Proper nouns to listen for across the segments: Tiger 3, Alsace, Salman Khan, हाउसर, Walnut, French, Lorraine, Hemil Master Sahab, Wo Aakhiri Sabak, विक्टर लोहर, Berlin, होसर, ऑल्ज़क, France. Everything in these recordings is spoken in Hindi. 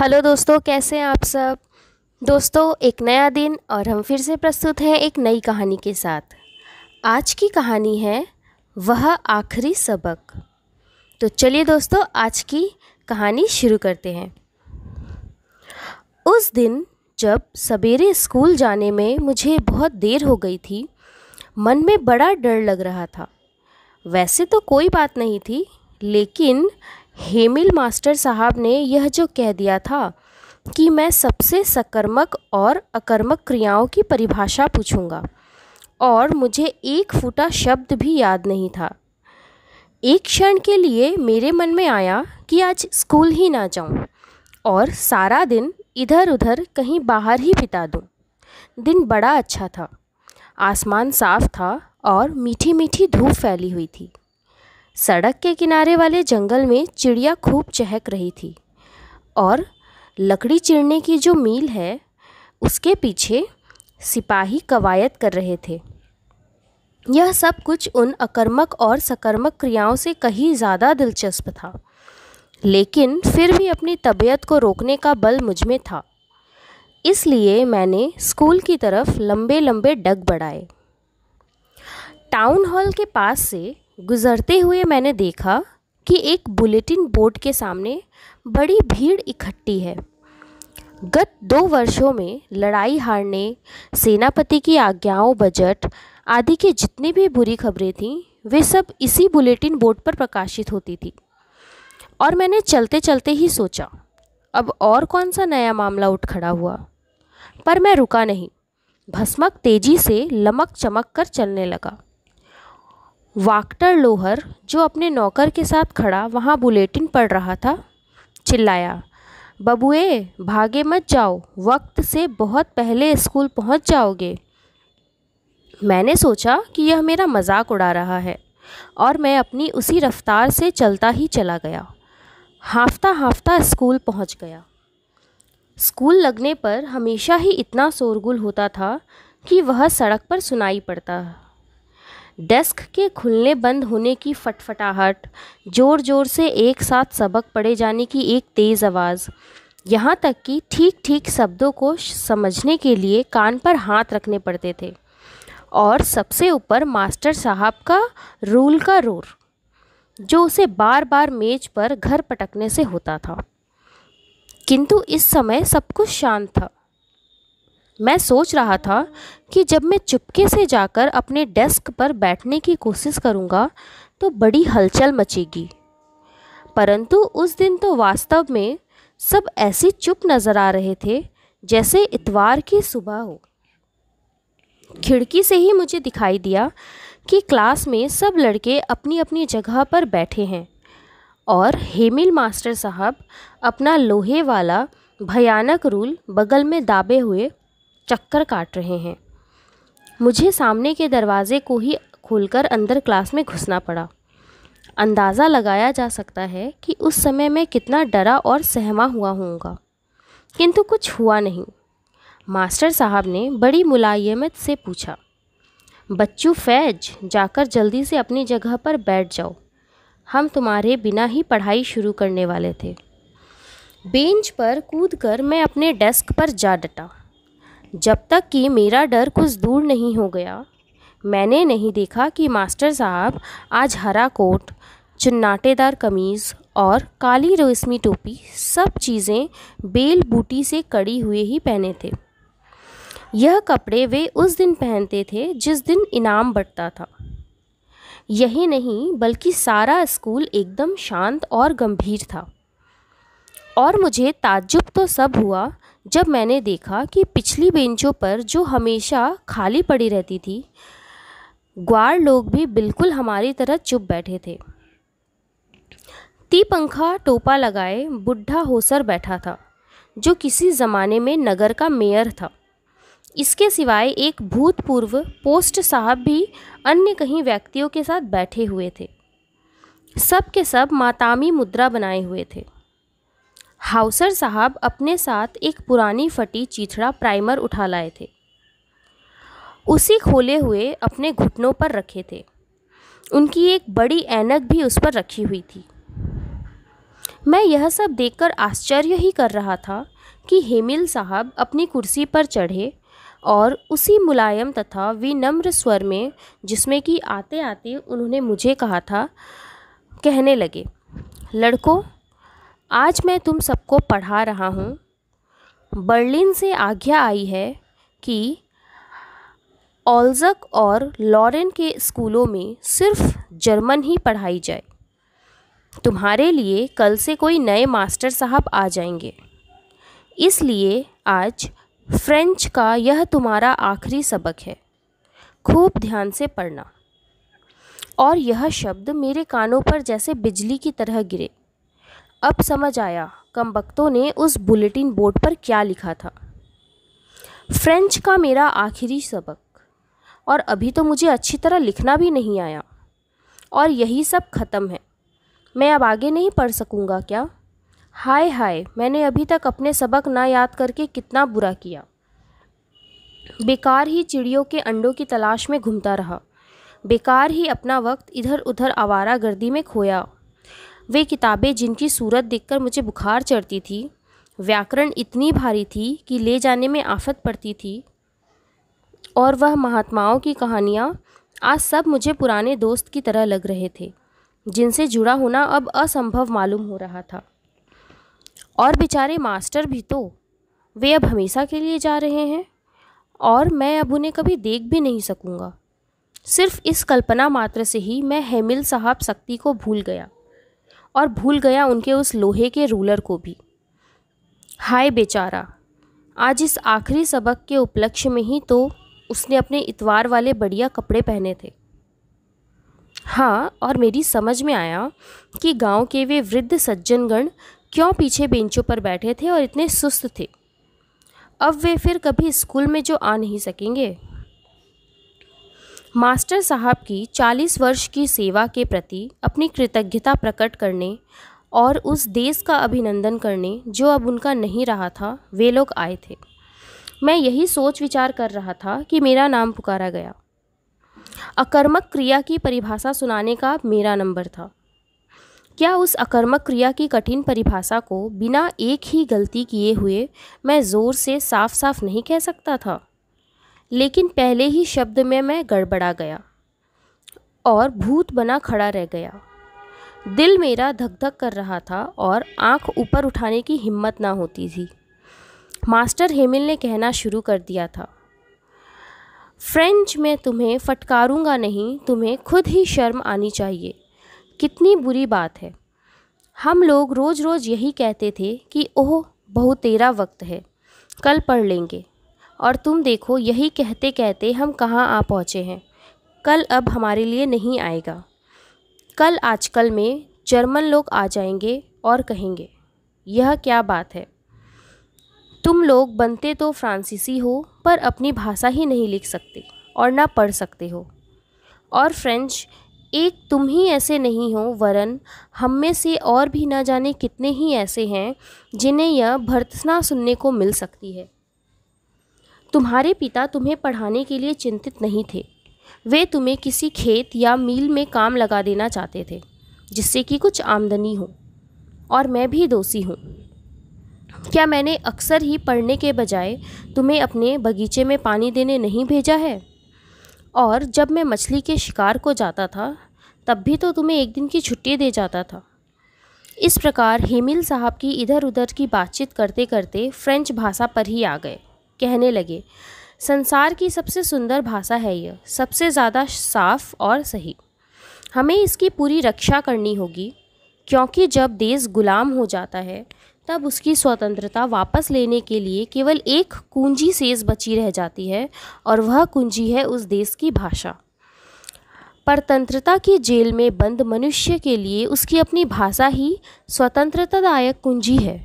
हेलो दोस्तों, कैसे हैं आप सब। दोस्तों, एक नया दिन और हम फिर से प्रस्तुत हैं एक नई कहानी के साथ। आज की कहानी है वह आखिरी सबक। तो चलिए दोस्तों, आज की कहानी शुरू करते हैं। उस दिन जब सवेरे स्कूल जाने में मुझे बहुत देर हो गई थी, मन में बड़ा डर लग रहा था। वैसे तो कोई बात नहीं थी, लेकिन हेमिल मास्टर साहब ने यह जो कह दिया था कि मैं सबसे सकर्मक और अकर्मक क्रियाओं की परिभाषा पूछूंगा, और मुझे एक फूटा शब्द भी याद नहीं था। एक क्षण के लिए मेरे मन में आया कि आज स्कूल ही ना जाऊं और सारा दिन इधर उधर कहीं बाहर ही बिता दूं। दिन बड़ा अच्छा था, आसमान साफ था और मीठी मीठी धूप फैली हुई थी। सड़क के किनारे वाले जंगल में चिड़िया खूब चहक रही थी और लकड़ी चीरने की जो मील है उसके पीछे सिपाही कवायद कर रहे थे। यह सब कुछ उन अकर्मक और सकर्मक क्रियाओं से कहीं ज़्यादा दिलचस्प था, लेकिन फिर भी अपनी तबीयत को रोकने का बल मुझ में था। इसलिए मैंने स्कूल की तरफ लंबे लंबे डग बढ़ाए। टाउन हॉल के पास से गुजरते हुए मैंने देखा कि एक बुलेटिन बोर्ड के सामने बड़ी भीड़ इकट्ठी है। गत 2 वर्षों में लड़ाई हारने, सेनापति की आज्ञाओं, बजट आदि के जितनी भी बुरी खबरें थीं वे सब इसी बुलेटिन बोर्ड पर प्रकाशित होती थी। और मैंने चलते चलते ही सोचा, अब और कौन सा नया मामला उठ खड़ा हुआ। पर मैं रुका नहीं, भस्मक तेजी से लमक चमक कर चलने लगा। विक्टर लोहर, जो अपने नौकर के साथ खड़ा वहाँ बुलेटिन पढ़ रहा था, चिल्लाया, बबुए भागे मत जाओ, वक्त से बहुत पहले स्कूल पहुँच जाओगे। मैंने सोचा कि यह मेरा मजाक उड़ा रहा है और मैं अपनी उसी रफ्तार से चलता ही चला गया। हांफता हांफता स्कूल पहुँच गया। स्कूल लगने पर हमेशा ही इतना शोरगुल होता था कि वह सड़क पर सुनाई पड़ता। डेस्क के खुलने बंद होने की फटफटाहट, ज़ोर ज़ोर से एक साथ सबक पढ़े जाने की एक तेज़ आवाज़, यहाँ तक कि ठीक ठीक शब्दों को समझने के लिए कान पर हाथ रखने पड़ते थे, और सबसे ऊपर मास्टर साहब का रूल का रोर, जो उसे बार बार मेज पर घर पटकने से होता था। किंतु इस समय सब कुछ शांत था। मैं सोच रहा था कि जब मैं चुपके से जाकर अपने डेस्क पर बैठने की कोशिश करूंगा तो बड़ी हलचल मचेगी, परंतु उस दिन तो वास्तव में सब ऐसे चुप नज़र आ रहे थे जैसे इतवार की सुबह हो। खिड़की से ही मुझे दिखाई दिया कि क्लास में सब लड़के अपनी अपनी जगह पर बैठे हैं और हेमिल मास्टर साहब अपना लोहे वाला भयानक रूल बगल में दाबे हुए चक्कर काट रहे हैं। मुझे सामने के दरवाजे को ही खोलकर अंदर क्लास में घुसना पड़ा। अंदाज़ा लगाया जा सकता है कि उस समय मैं कितना डरा और सहमा हुआ होऊंगा, किंतु कुछ हुआ नहीं। मास्टर साहब ने बड़ी मुलायमत से पूछा, बच्चू फैज, जाकर जल्दी से अपनी जगह पर बैठ जाओ, हम तुम्हारे बिना ही पढ़ाई शुरू करने वाले थे। बेंच पर कूदकर मैं अपने डेस्क पर जा डटा। जब तक कि मेरा डर कुछ दूर नहीं हो गया, मैंने नहीं देखा कि मास्टर साहब आज हरा कोट, चुन्नाटेदार कमीज़ और काली रेशमी टोपी, सब चीज़ें बेल बूटी से कड़ी हुए ही पहने थे। यह कपड़े वे उस दिन पहनते थे जिस दिन इनाम बंटता था। यही नहीं बल्कि सारा स्कूल एकदम शांत और गंभीर था। और मुझे ताज्जुब तो सब हुआ जब मैंने देखा कि पिछली बेंचों पर जो हमेशा खाली पड़ी रहती थी, ग्वार लोग भी बिल्कुल हमारी तरह चुप बैठे थे। तीपंखा टोपा लगाए बुढ़ा होसर बैठा था, जो किसी ज़माने में नगर का मेयर था। इसके सिवाय एक भूतपूर्व पोस्ट साहब भी अन्य कहीं व्यक्तियों के साथ बैठे हुए थे। सब के सब मातमी मुद्रा बनाए हुए थे। हाउसर साहब अपने साथ एक पुरानी फटी चीथड़ा प्राइमर उठा लाए थे, उसी खोले हुए अपने घुटनों पर रखे थे। उनकी एक बड़ी ऐनक भी उस पर रखी हुई थी। मैं यह सब देखकर आश्चर्य ही कर रहा था कि हेमिल साहब अपनी कुर्सी पर चढ़े और उसी मुलायम तथा विनम्र स्वर में जिसमें कि आते आते उन्होंने मुझे कहा था, कहने लगे, लड़कों आज मैं तुम सबको पढ़ा रहा हूँ। बर्लिन से आज्ञा आई है कि ऑल्ज़क और लॉरेन के स्कूलों में सिर्फ जर्मन ही पढ़ाई जाए। तुम्हारे लिए कल से कोई नए मास्टर साहब आ जाएंगे, इसलिए आज फ्रेंच का यह तुम्हारा आखिरी सबक है। खूब ध्यान से पढ़ना। और यह शब्द मेरे कानों पर जैसे बिजली की तरह गिरे। अब समझ आया कमबख्तों ने उस बुलेटिन बोर्ड पर क्या लिखा था। फ्रेंच का मेरा आखिरी सबक। और अभी तो मुझे अच्छी तरह लिखना भी नहीं आया और यही सब ख़त्म है। मैं अब आगे नहीं पढ़ सकूँगा क्या? हाय हाय, मैंने अभी तक अपने सबक ना याद करके कितना बुरा किया। बेकार ही चिड़ियों के अंडों की तलाश में घूमता रहा, बेकार ही अपना वक्त इधर उधर आवारा गर्दी में खोया। वे किताबें जिनकी सूरत देखकर मुझे बुखार चढ़ती थी, व्याकरण इतनी भारी थी कि ले जाने में आफत पड़ती थी, और वह महात्माओं की कहानियाँ आज सब मुझे पुराने दोस्त की तरह लग रहे थे, जिनसे जुड़ा होना अब असंभव मालूम हो रहा था। और बेचारे मास्टर भी तो, वे अब हमेशा के लिए जा रहे हैं और मैं अब उन्हें कभी देख भी नहीं सकूँगा। सिर्फ इस कल्पना मात्र से ही मैं हेमिल साहब सख्ती को भूल गया और भूल गया उनके उस लोहे के रूलर को भी। हाय बेचारा, आज इस आखिरी सबक के उपलक्ष्य में ही तो उसने अपने इतवार वाले बढ़िया कपड़े पहने थे। हाँ, और मेरी समझ में आया कि गांव के वे वृद्ध सज्जनगण क्यों पीछे बेंचों पर बैठे थे और इतने सुस्त थे। अब वे फिर कभी स्कूल में जो आ नहीं सकेंगे। मास्टर साहब की 40 वर्ष की सेवा के प्रति अपनी कृतज्ञता प्रकट करने और उस देश का अभिनंदन करने जो अब उनका नहीं रहा था, वे लोग आए थे। मैं यही सोच विचार कर रहा था कि मेरा नाम पुकारा गया। अकर्मक क्रिया की परिभाषा सुनाने का मेरा नंबर था। क्या उस अकर्मक क्रिया की कठिन परिभाषा को बिना एक ही गलती किए हुए मैं ज़ोर से साफ साफ नहीं कह सकता था? लेकिन पहले ही शब्द में मैं गड़बड़ा गया और भूत बना खड़ा रह गया। दिल मेरा धक-धक कर रहा था और आँख ऊपर उठाने की हिम्मत ना होती थी। मास्टर हेमिल ने कहना शुरू कर दिया था, फ्रेंच में तुम्हें फटकारूंगा नहीं, तुम्हें खुद ही शर्म आनी चाहिए। कितनी बुरी बात है, हम लोग रोज़ रोज़ यही कहते थे कि ओह बहू तेरा वक्त है, कल पढ़ लेंगे, और तुम देखो यही कहते कहते हम कहाँ आ पहुँचे हैं। कल अब हमारे लिए नहीं आएगा। कल आजकल में जर्मन लोग आ जाएंगे और कहेंगे, यह क्या बात है, तुम लोग बनते तो फ्रांसीसी हो पर अपनी भाषा ही नहीं लिख सकते और ना पढ़ सकते हो, और फ्रेंच एक तुम ही ऐसे नहीं हो, वरन हम में से और भी ना जाने कितने ही ऐसे हैं जिन्हें यह भर्त्सना सुनने को मिल सकती है। तुम्हारे पिता तुम्हें पढ़ाने के लिए चिंतित नहीं थे, वे तुम्हें किसी खेत या मील में काम लगा देना चाहते थे जिससे कि कुछ आमदनी हो, और मैं भी दोषी हूँ। क्या मैंने अक्सर ही पढ़ने के बजाय तुम्हें अपने बगीचे में पानी देने नहीं भेजा है? और जब मैं मछली के शिकार को जाता था तब भी तो तुम्हें एक दिन की छुट्टी दे जाता था। इस प्रकार हेमिल साहब की इधर उधर की बातचीत करते करते फ्रेंच भाषा पर ही आ गए। कहने लगे, संसार की सबसे सुंदर भाषा है यह, सबसे ज़्यादा साफ और सही। हमें इसकी पूरी रक्षा करनी होगी, क्योंकि जब देश गुलाम हो जाता है तब उसकी स्वतंत्रता वापस लेने के लिए केवल एक कुंजी शेष बची रह जाती है, और वह कुंजी है उस देश की भाषा। परतंत्रता की जेल में बंद मनुष्य के लिए उसकी अपनी भाषा ही स्वतंत्रतादायक कुंजी है।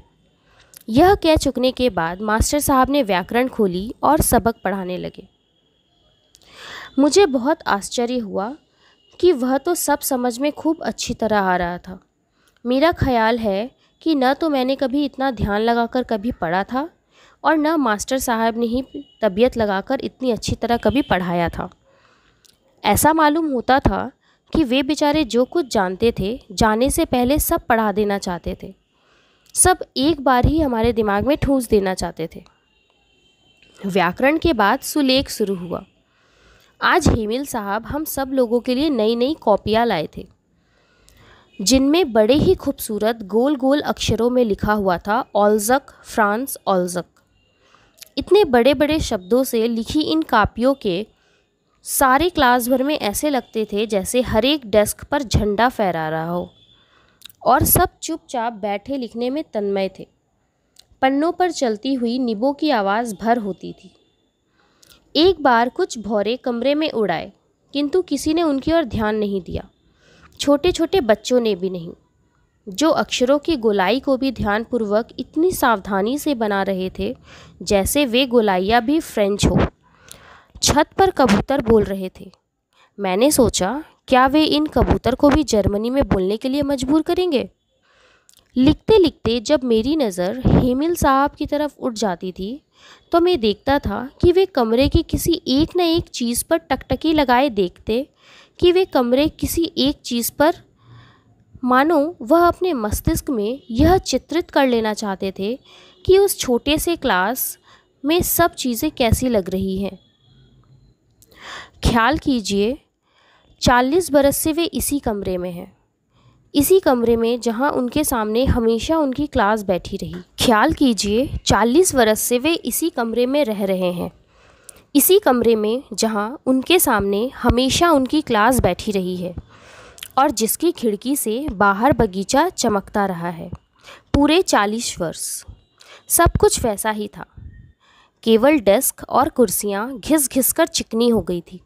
यह कह चुकने के बाद मास्टर साहब ने व्याकरण खोली और सबक पढ़ाने लगे। मुझे बहुत आश्चर्य हुआ कि वह तो सब समझ में खूब अच्छी तरह आ रहा था। मेरा ख्याल है कि न तो मैंने कभी इतना ध्यान लगाकर कभी पढ़ा था और न मास्टर साहब ने ही तबीयत लगाकर इतनी अच्छी तरह कभी पढ़ाया था। ऐसा मालूम होता था कि वे बेचारे जो कुछ जानते थे, जाने से पहले सब पढ़ा देना चाहते थे, सब एक बार ही हमारे दिमाग में ठूस देना चाहते थे। व्याकरण के बाद सुलेख शुरू हुआ। आज हेमिल साहब हम सब लोगों के लिए नई नई कॉपियाँ लाए थे, जिनमें बड़े ही खूबसूरत गोल गोल अक्षरों में लिखा हुआ था ऑल्जक फ्रांस ऑल्जक। इतने बड़े बड़े शब्दों से लिखी इन कापियों के सारे क्लास भर में ऐसे लगते थे जैसे हर एक डेस्क पर झंडा फहरा रहा हो, और सब चुपचाप बैठे लिखने में तन्मय थे। पन्नों पर चलती हुई निबों की आवाज़ भर होती थी। एक बार कुछ भौरे कमरे में उड़ाए, किंतु किसी ने उनकी ओर ध्यान नहीं दिया, छोटे छोटे बच्चों ने भी नहीं, जो अक्षरों की गोलाई को भी ध्यानपूर्वक इतनी सावधानी से बना रहे थे जैसे वे गोलाइयाँ भी फ्रेंच हो। छत पर कबूतर बोल रहे थे। मैंने सोचा क्या वे इन कबूतर को भी जर्मनी में बोलने के लिए मजबूर करेंगे। लिखते लिखते जब मेरी नज़र हेमिल साहब की तरफ उठ जाती थी तो मैं देखता था कि वे कमरे की किसी एक न एक चीज़ पर टकटकी लगाए देखते कि वे कमरे किसी एक चीज़ पर मानो वह अपने मस्तिष्क में यह चित्रित कर लेना चाहते थे कि उस छोटे से क्लास में सब चीज़ें कैसी लग रही हैं। ख्याल कीजिए 40 बरस से वे इसी कमरे में हैं, इसी कमरे में जहां उनके सामने हमेशा उनकी क्लास बैठी रही। ख्याल कीजिए 40 बरस से वे इसी कमरे में रह रहे हैं, इसी कमरे में जहां उनके सामने हमेशा उनकी क्लास बैठी रही है और जिसकी खिड़की से बाहर बगीचा चमकता रहा है। पूरे 40 वर्ष सब कुछ वैसा ही था, केवल डेस्क और कुर्सियां घिस घिस कर चिकनी हो गई थी।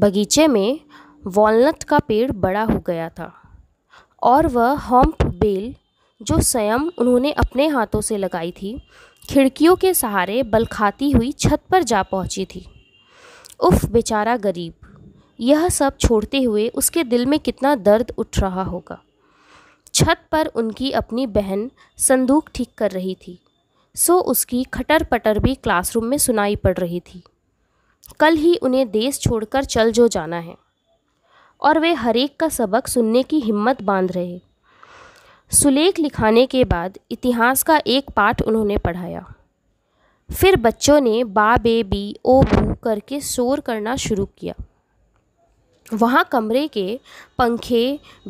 बगीचे में वॉलनट का पेड़ बड़ा हो गया था और वह हॉम्प बेल जो स्वयं उन्होंने अपने हाथों से लगाई थी, खिड़कियों के सहारे बलखाती हुई छत पर जा पहुंची थी। उफ बेचारा गरीब, यह सब छोड़ते हुए उसके दिल में कितना दर्द उठ रहा होगा। छत पर उनकी अपनी बहन संदूक ठीक कर रही थी, सो उसकी खटर पटर भी क्लासरूम में सुनाई पड़ रही थी। कल ही उन्हें देश छोड़कर चल जो जाना है और वे हरेक का सबक सुनने की हिम्मत बांध रहे। सुलेख लिखाने के बाद इतिहास का एक पाठ उन्होंने पढ़ाया। फिर बच्चों ने बा बे बी ओ बू करके शोर करना शुरू किया। वहाँ कमरे के पंखे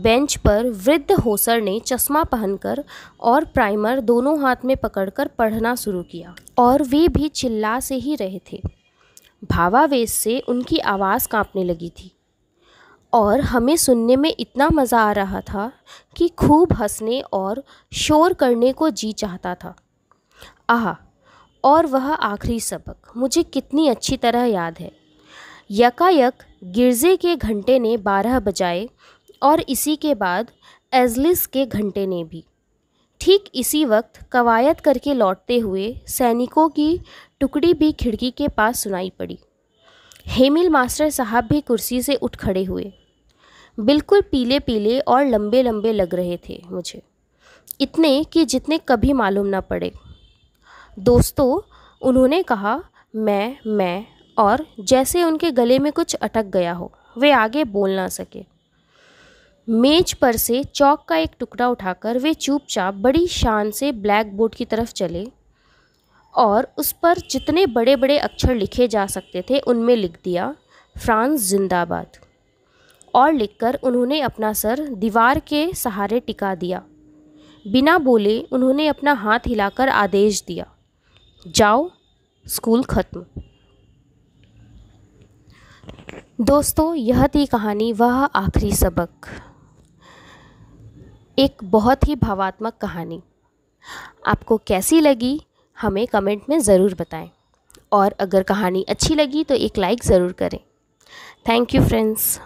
बेंच पर वृद्ध होसर ने चश्मा पहनकर और प्राइमर दोनों हाथ में पकड़कर पढ़ना शुरू किया, और वे भी चिल्ला से ही रहे थे। भावावेश से उनकी आवाज़ कांपने लगी थी और हमें सुनने में इतना मज़ा आ रहा था कि खूब हंसने और शोर करने को जी चाहता था। आहा, और वह आखिरी सबक मुझे कितनी अच्छी तरह याद है। यकायक गिरजे के घंटे ने 12 बजाए और इसी के बाद एजलिस के घंटे ने भी। ठीक इसी वक्त कवायद करके लौटते हुए सैनिकों की टुकड़ी भी खिड़की के पास सुनाई पड़ी। हेमिल मास्टर साहब भी कुर्सी से उठ खड़े हुए। बिल्कुल पीले पीले और लंबे लंबे लग रहे थे मुझे, इतने कि जितने कभी मालूम ना पड़े। दोस्तों, उन्होंने कहा मैं और जैसे उनके गले में कुछ अटक गया हो, वे आगे बोल ना सके। मेज पर से चौक का एक टुकड़ा उठाकर वे चुपचाप बड़ी शान से ब्लैक बोर्ड की तरफ चले और उस पर जितने बड़े बड़े अक्षर लिखे जा सकते थे उनमें लिख दिया फ्रांस जिंदाबाद, और लिखकर उन्होंने अपना सर दीवार के सहारे टिका दिया। बिना बोले उन्होंने अपना हाथ हिलाकर आदेश दिया, जाओ स्कूल खत्म। दोस्तों, यह थी कहानी वह आखिरी सबक, एक बहुत ही भावात्मक कहानी। आपको कैसी लगी हमें कमेंट में ज़रूर बताएं, और अगर कहानी अच्छी लगी तो एक लाइक ज़रूर करें। Thank you friends.